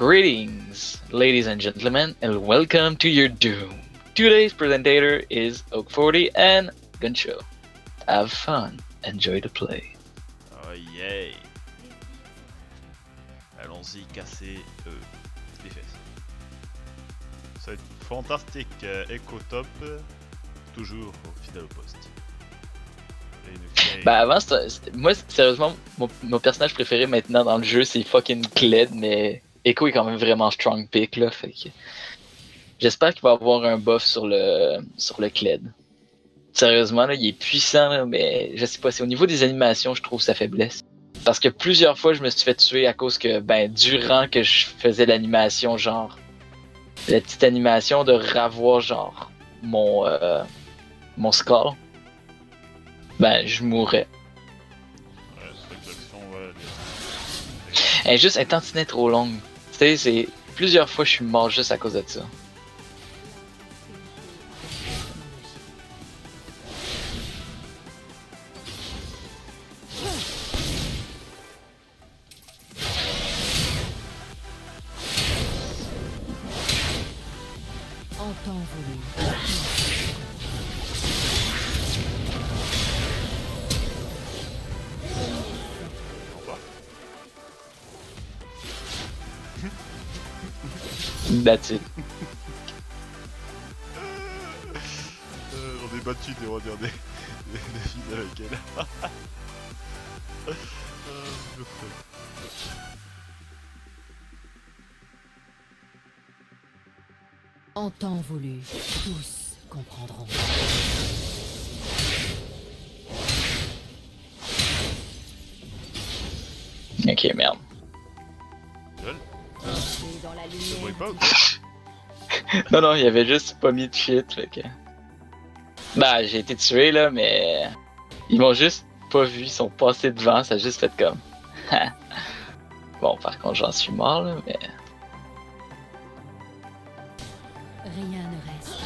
Greetings, ladies and gentlemen, and welcome to your doom. Today's presentator is Oak 40 and Gunsho. Have fun, enjoy the play. Oh yay! Allons-y, casser les fesses. Ça va être fantastique, Ekko top, toujours fidèle au poste. Bah avant, moi sérieusement, mon personnage préféré maintenant dans le jeu c'est fucking Kled, mais Ekko est quand même vraiment strong pick là, fait que j'espère qu'il va avoir un buff sur le Kled. Sérieusement là, il est puissant là, mais je sais pas, c'est au niveau des animations je trouve sa faiblesse. Parce que plusieurs fois je me suis fait tuer à cause que, ben durant que je faisais l'animation, genre la petite animation de ravoir genre mon score. Ben, je mourrais. Ouais, juste un tantinet trop longue. Tu sais, c'est plusieurs fois je suis mort juste à cause de ça. That's it. On est battu des rois derniers des filles avec elle. En temps voulu, tous comprendront. Ok, merde. Non, non, il avait juste pas mis de shit, fait que... Bah, j'ai été tué là, mais... Ils m'ont juste pas vu, ils sont passés devant, ça a juste fait comme... Bon, par contre, j'en suis mort là, mais... Rien ne reste.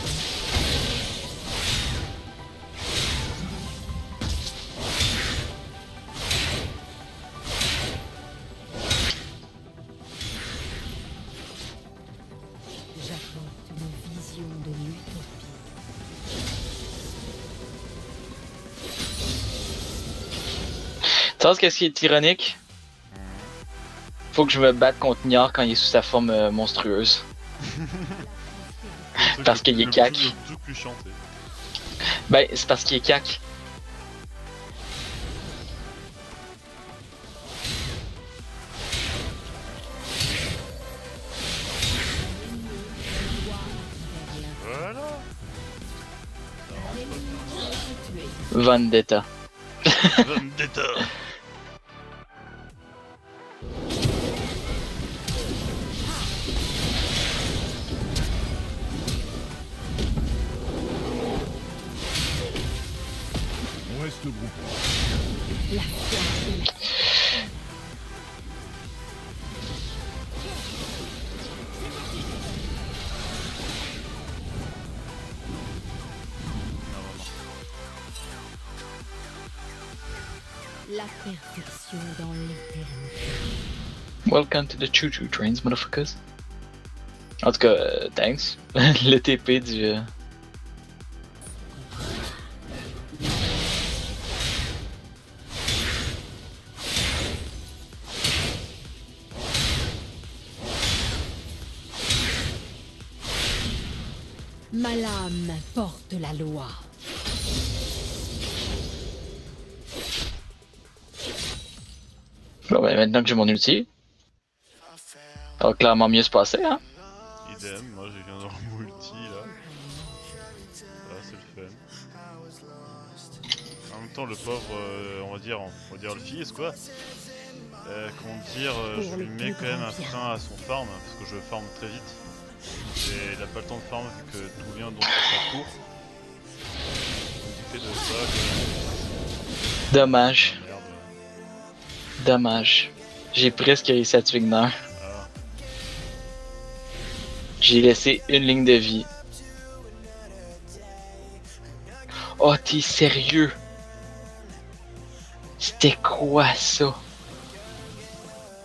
Tu sais qu'est-ce qui est ironique? Faut que je me batte contre Nyar quand il est sous sa forme monstrueuse. Parce qu'il est cac. Ben, c'est parce qu'il est cac. Voilà. Vendetta. Vendetta. La perfection dans l'éternité. Welcome to the choo-choo trains, motherfuckers. En tout cas, thanks. Le TP du... Ma lame porte la loi. Bon ben maintenant que j'ai mon outil, ça va clairement mieux se passer, hein? Idem, moi j'ai viens d'avoir mon outil là. Ah, c'est le fun. En même temps le pauvre, on va dire le Fizz quoi. Comment dire, je lui mets quand même un frein à son farm, parce que je farm très vite. Et il a pas le temps de farm vu que tout vient donc ça court. Du fait de ça... Dommage. Dommage. J'ai presque réussi à tuer Gunnar. Ah. J'ai laissé une ligne de vie. Oh, t'es sérieux? C'était quoi ça?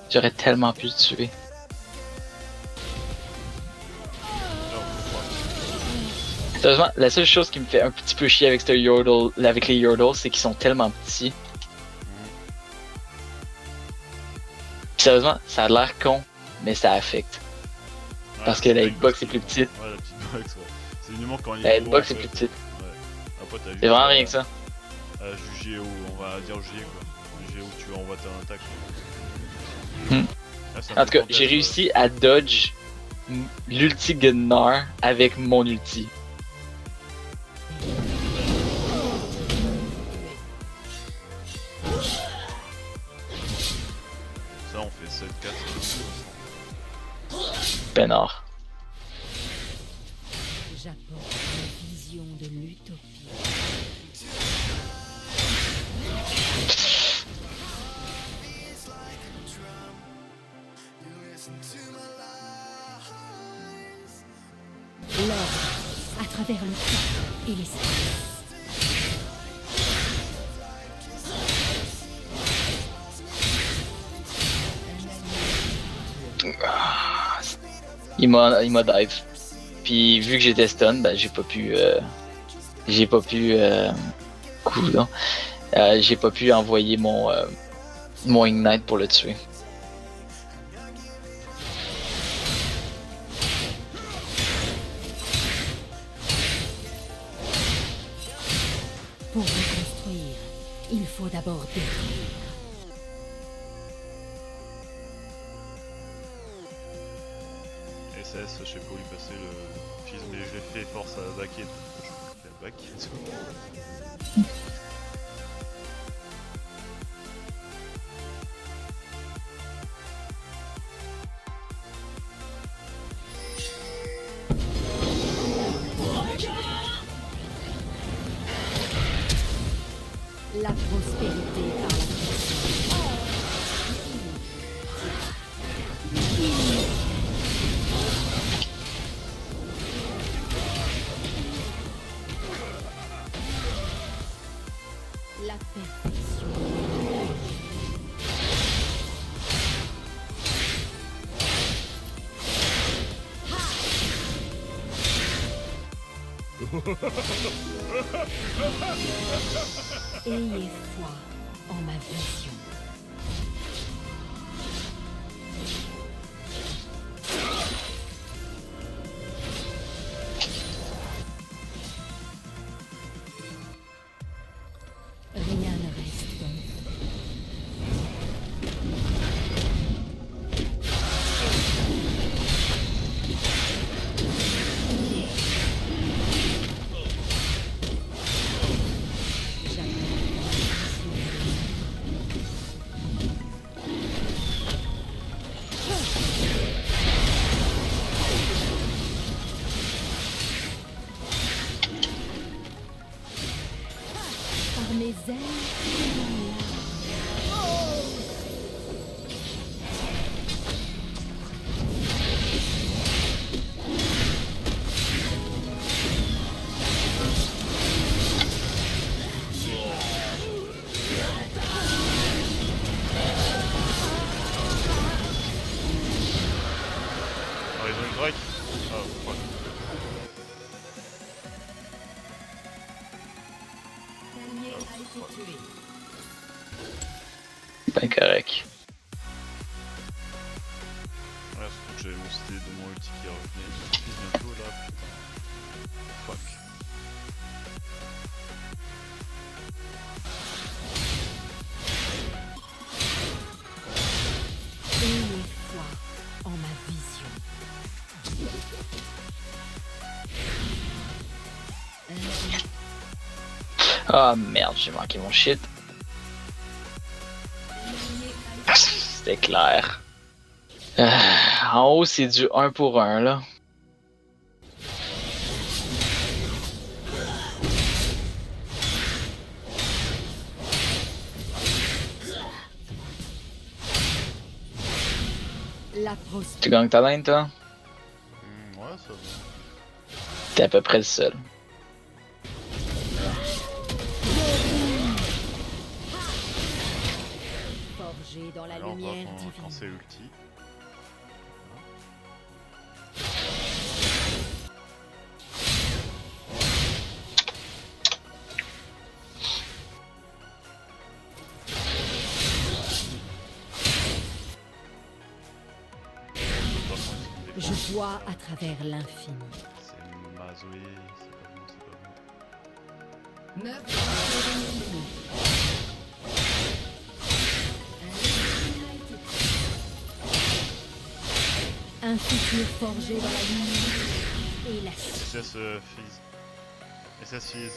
J'aurais tellement pu le tuer. Sérieusement, la seule chose qui me fait un petit peu chier avec, avec les Yordles, c'est qu'ils sont tellement petits. Puis, sérieusement, ça a l'air con, mais ça affecte. Ouais, parce que la hitbox est plus petite. Ouais, la petite box, ouais. C'est uniquement quand il est la hitbox est plus petite. Ouais. C'est vraiment rien que ça. Juger où, on va dire juger quoi. Juger où tu envoies ton attaque. En tout cas, j'ai réussi à dodge l'ulti Gunnar avec mon ulti. Ça, on fait 7-4. Peinard. J'apporte une vision de l'utopie. L'or, à travers le temps et l'espace. Il m'a dive. Puis vu que j'étais stun, ben, j'ai pas pu envoyer mon ignite pour le tuer. Pour reconstruire, il faut d'abord détruire. SS, je sais pas où il passait le fils, mais je l'ai fait force à backer. Je vais backer. La prospérité par la perfection. La perfection. Ayez foi en ma vision. Rien ne reste dans nous. Ben correct. Ouais, surtout que j'avais mon CD de mon ulti qui revenait bientôt là. Fuck. Ayez foi en ma vision. Ah merde, j'ai manqué mon shit. C'est clair. En haut, c'est du 1 pour 1 là. Tu gagnes ta lane, toi? Ouais, ça va. T'es à peu près le seul. Dans la alors, lumière on va penser ulti. Je vois à travers l'infini. C'est Mazoé, c'est pas bon. 9 un futur forgé dans la nuit et la suite. SS Fizz. SS Fizz.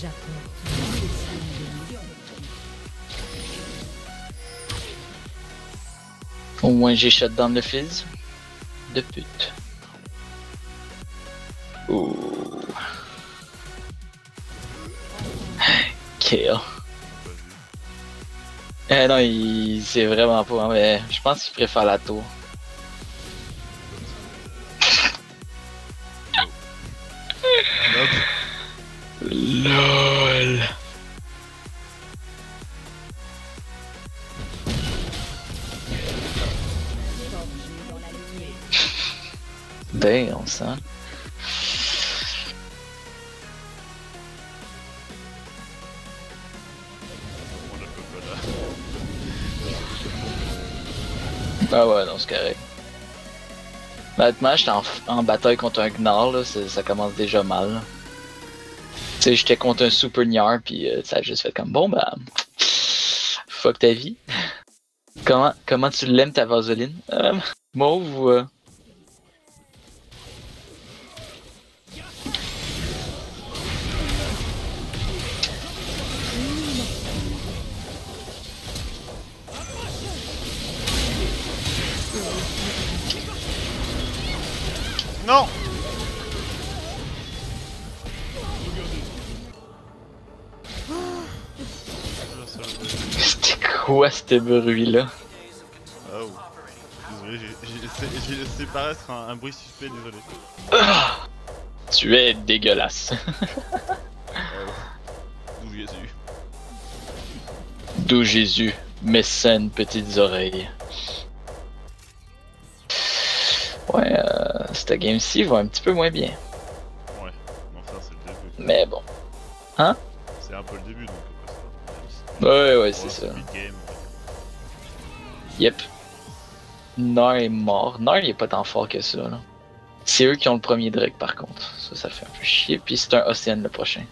J'apprends tous les signes de l'union. Au moins j'ai shutdown le Fizz. De pute. Ouh. Non, il sait vraiment pas, hein, mais je pense qu'il préfère la tour. LOL. Ben, on sent. Ah ouais, non, c'est correct. Maintenant, j'étais en bataille contre un Gnar, là, ça commence déjà mal. Tu sais, j'étais contre un super Nyar, puis ça a juste fait comme, bon, bah, fuck ta vie. Comment tu l'aimes, ta vaseline? Mauve ou... Non. C'était quoi ce bruit-là? Oh. Désolé, j'ai laissé paraître un bruit suspect, désolé. Ah, tu es dégueulasse. D'où Jésus. D'où Jésus, mes saines petites oreilles. Ouais, cette game-ci va un petit peu moins bien. Ouais, enfin c'est le début. Mais bon. Hein? C'est un peu le début donc. Ouais, c'est ça. Yep. Nard est mort. Nard il est pas tant fort que ça là. C'est eux qui ont le premier Drake par contre. Ça fait un peu chier. Puis c'est un Océane le prochain.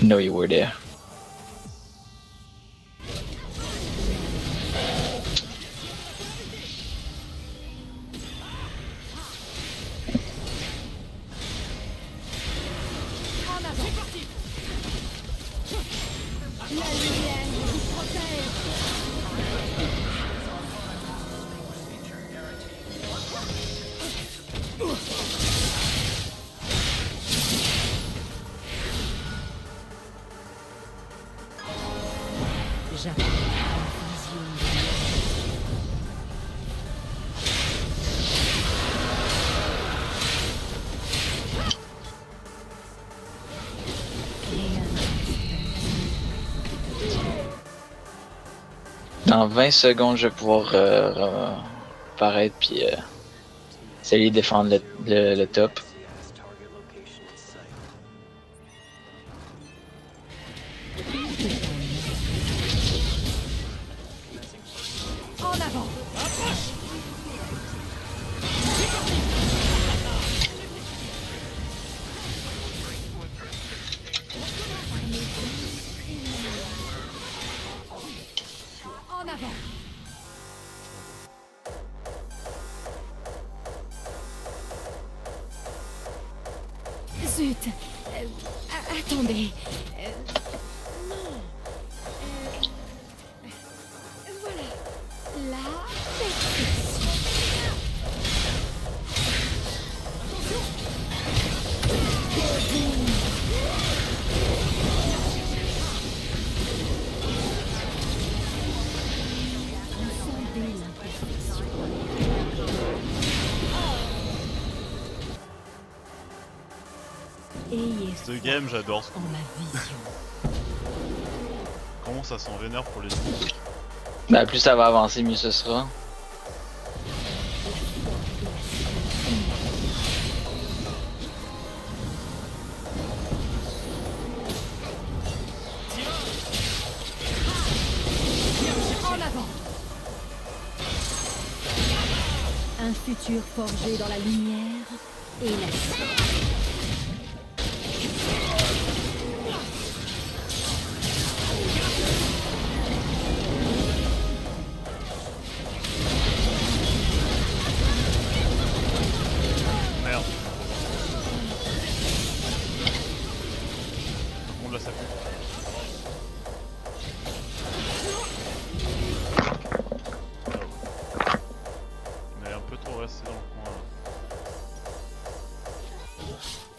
No, you were there. Dans 20 secondes, je vais pouvoir paraître puis essayer de défendre le top. Zut, attendez. Voilà. Là, ce game, j'adore ce coup. Comment ça s'en vénère pour les autres? Bah plus ça va avancer, mieux ce sera. Un futur forgé dans la lumière et la sang.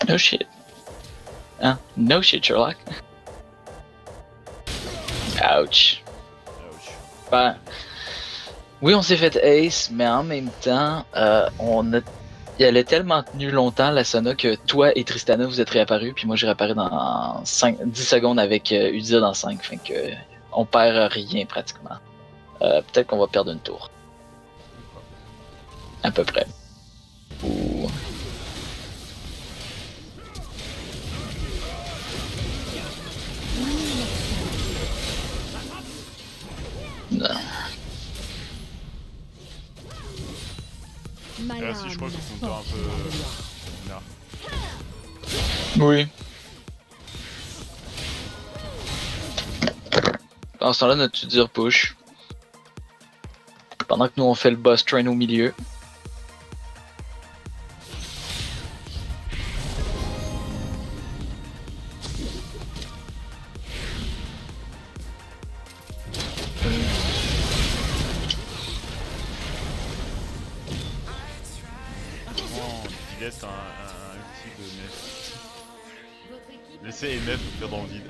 No shit. No shit, Sherlock. Ouch. Ouch. Bah, oui, on s'est fait ace, mais en même temps, elle a tellement tenu longtemps la Sona que toi et Tristana vous êtes réapparus, puis moi j'ai réapparu dans 10 secondes avec Udyr dans 5, fait que on perd rien pratiquement. Peut-être qu'on va perdre une tour. À peu près. Ouh. Non. Là, si je crois que c'est un peu... Là. Oui. Pendant ce temps-là, notre Udyr push. Pendant que nous on fait le boss train au milieu. Laissez MF vous faire dans le vide.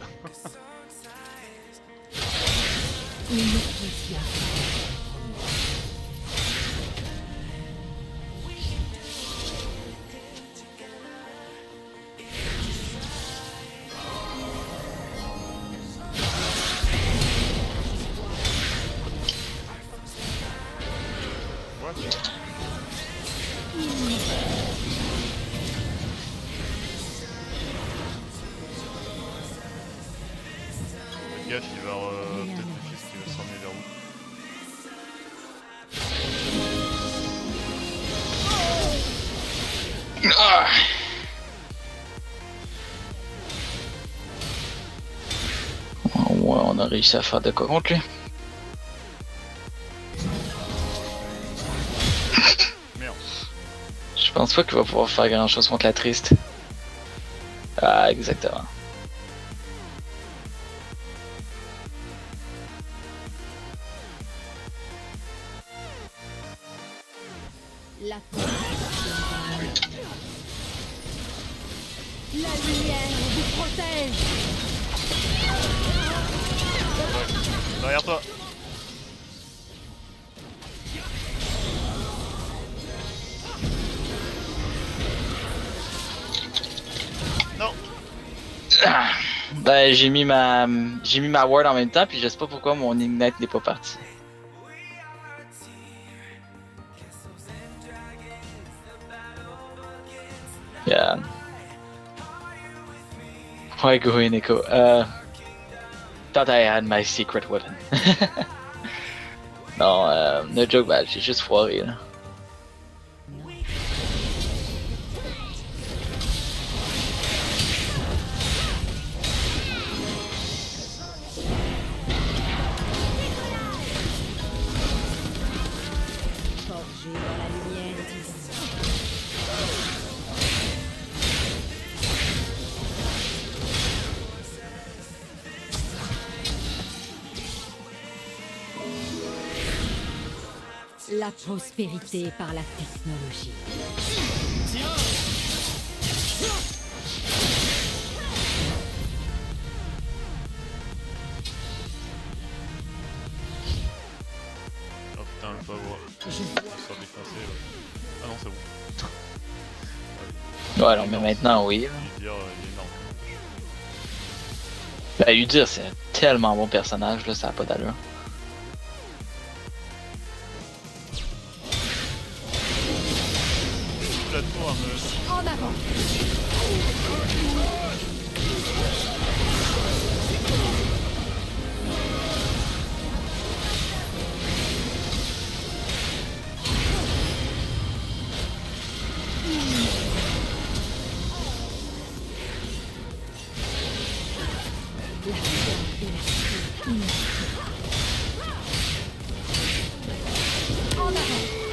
Ça fait de quoi contre lui. Merde. Je pense pas qu'il va pouvoir faire grand chose contre la triste. Ah, exactement. La lumière vous protège. Derrière toi. Non. Ah, ben j'ai mis ma ward en même temps puis je sais pas pourquoi mon ignite n'est pas parti. Yeah. Why go in Ekko? Thought I had my secret weapon. Non, no joke, bah, j'ai juste foiré là. La prospérité par la technologie. Oh putain, le pauvre. Je vais se faire défoncer. Ah non, c'est bon. Ouais, alors mais maintenant, oui. Udyr, il est énorme. Bah, Udyr, c'est un tellement bon personnage, là, ça a pas d'allure. En avant.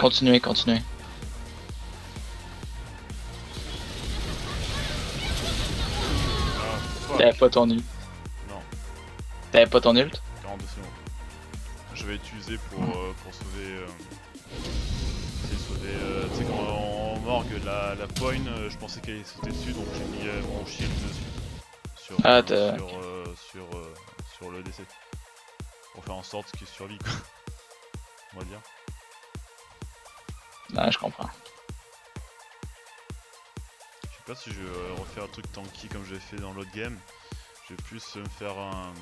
Continuez, continuez. T'avais pas ton ult. Non. T'avais pas ton ult? 42 secondes. Je vais utiliser pour sauver... tu sais, quand on morgue la poigne, je pensais qu'elle allait sauter dessus, donc j'ai mis mon shield dessus. Sur, sur le DC. Pour faire en sorte qu'il survive, quoi. On va dire. Ah, je comprends. Je sais pas si je vais refaire un truc tanky comme j'ai fait dans l'autre game. Je vais plus me faire un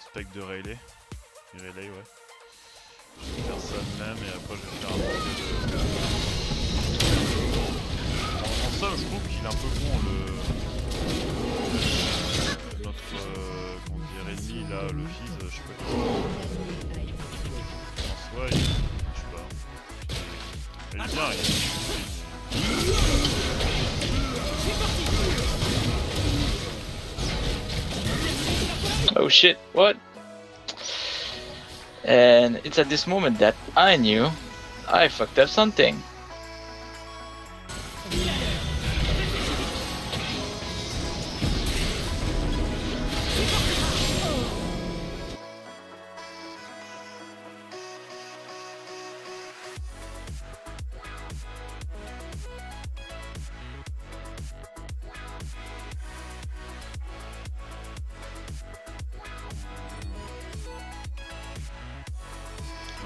spec de Rayleigh. Rayleigh, ouais. Je vais faire ça de même et après je vais faire un peu de... En somme, je trouve qu'il est un peu bon le... Notre... comment dire, Rayleigh, là, le Fizz, je sais pas quoi. En soi, il... je sais pas... Il est bien, Oh shit, what? And it's at this moment that I knew I fucked up something.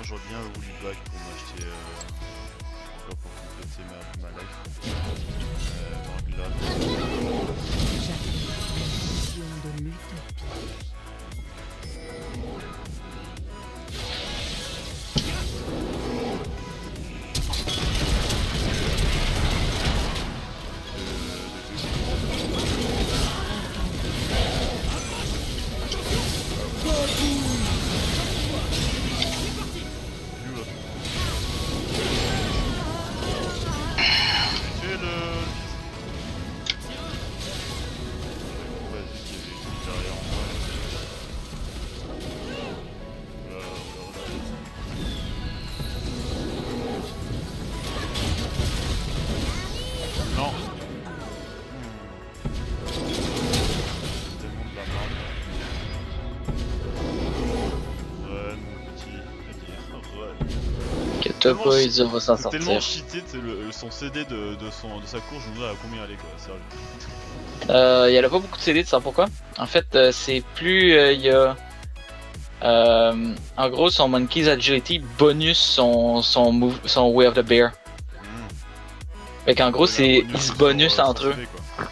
Je reviens au Woollyback pour m'acheter pour compléter ma life. Là, va s'en sortir. Tellement cheaté son CD de sa course, je me demande à combien elle est, quoi, sérieux. Il y a pas beaucoup de CD de ça, pourquoi? En fait, c'est plus... en gros, son Monkey's Agility bonus son Way of the Bear. Fait qu'en gros, c'est ils se bonus entre eux. CD, okay.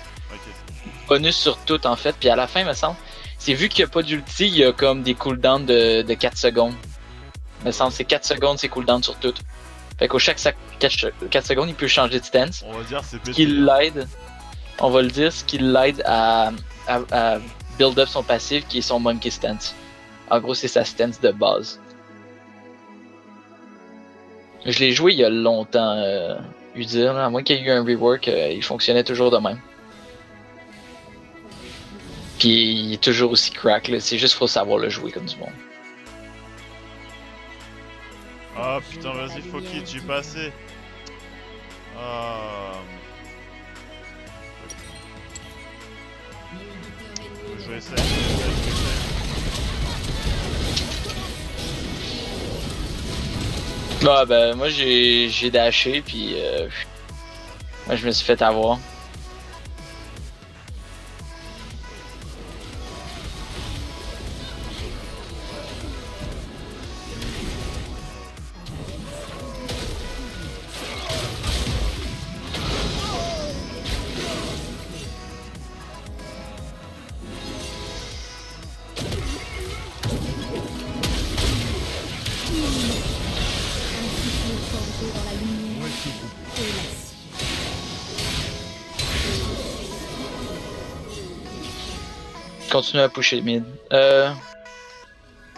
Bonus sur tout, en fait. Puis à la fin, me semble, c'est vu qu'il n'y a pas d'ulti, il y a comme des cooldowns de 4 secondes. Me semble, c'est 4 secondes, c'est cooldown sur tout. Fait qu'au chaque 4 secondes, il peut changer de stance. On va dire c'est pété. On va le dire, ce qui l'aide à build up son passif qui est son monkey stance. En gros, c'est sa stance de base. Je l'ai joué il y a longtemps, Udyr, à moins qu'il y ait eu un rework, il fonctionnait toujours de même. Puis il est toujours aussi crack, c'est juste faut savoir le jouer comme du monde. Ah putain, vas-y, fuck it, j'y ai pas assez. Je vais essayer. Ah bah moi j'ai dashé puis moi je me suis fait avoir. Continue à pusher mid.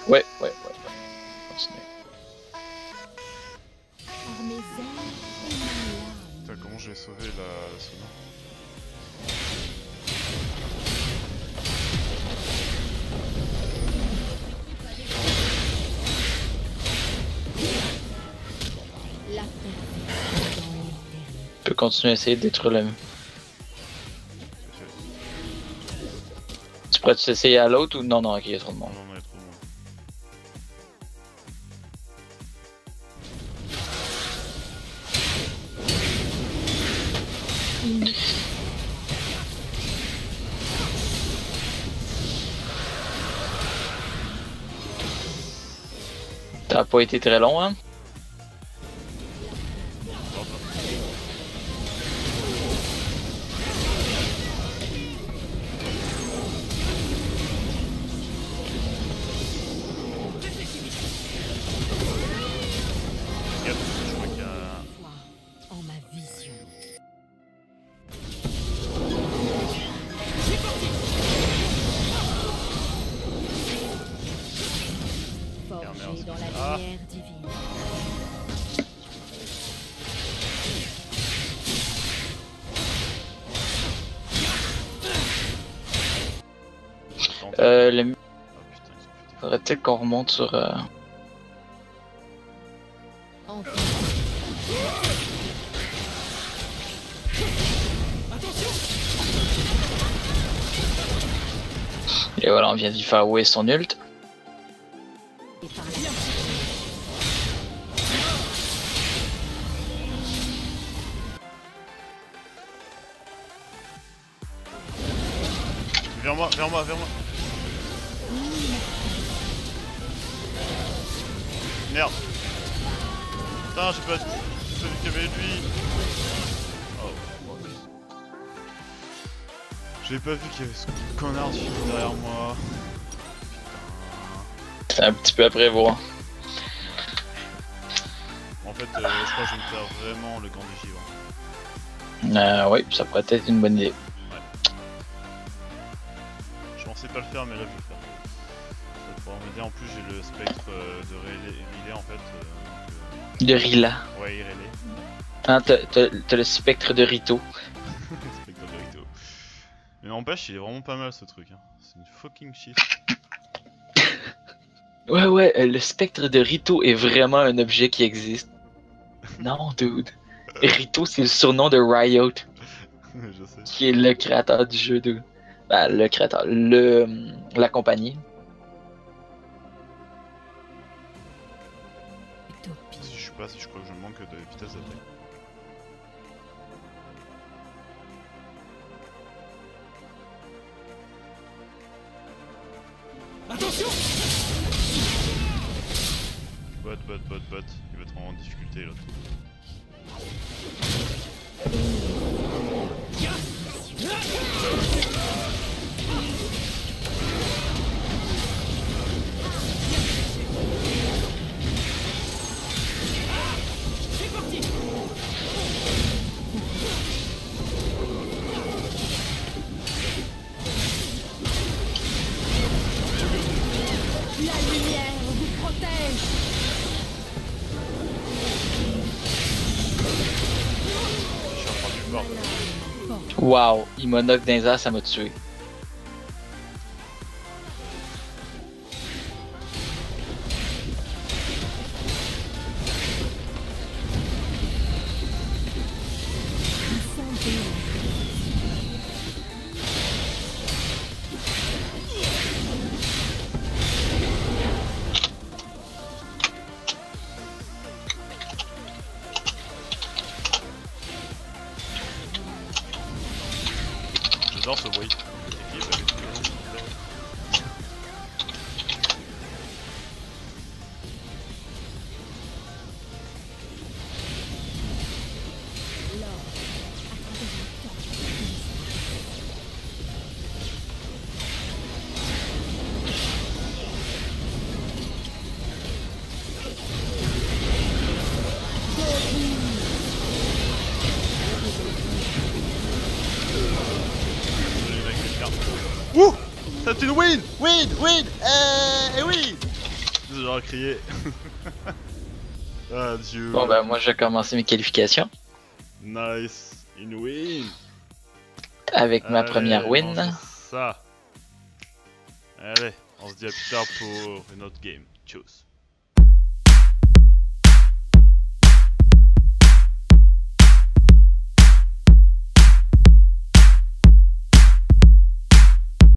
Ouais. Continue. Putain, comment j'ai sauvé la Sona? On peut continuer à essayer de détruire le... Tu pourrais-tu essayer à l'autre ou... Non, non, ok, il y a trop de monde. Non, non, il y a trop de monde. Ça a pas été très long, hein? Peut-être qu'on remonte sur... Et voilà, on vient d'y faire ouer son ult. Vers moi, vers moi, vers moi. Merde! Putain, j'ai pas celui qui avait lui! Oh, oui. J'ai pas vu qu'il y avait ce connard derrière moi! C'est un petit peu à prévoir. En fait, je crois que je vais faire vraiment le camp du givre. Oui, ça pourrait être une bonne idée. Ouais. Je pensais pas le faire, mais là je vais le faire. En plus j'ai le spectre de Rayleigh en fait. De Rila. Ouais, Rayleigh. Hein, t'as le spectre de Rito. Le spectre de Rito. Mais n'empêche, il est vraiment pas mal ce truc. Hein. C'est une fucking shit. Ouais, ouais, le spectre de Rito est vraiment un objet qui existe. Non, dude. Rito, c'est le surnom de Riot. Je sais. Qui est le créateur du jeu, dude. Bah, le créateur. La compagnie. Je crois que je manque de vitesse d'attaque. Attention! Bot. Il va être en difficulté l'autre. Wow, il m'a knock dans les airs, ça m'a tué. C'est une win! Eh oui! J'aurais crié. Ah Dieu. Bon bah moi j'ai commencé mes qualifications. Nice. Une win. Avec allez, ma première win. Ça. Allez, on se dit à plus tard pour une autre game. Tchuss.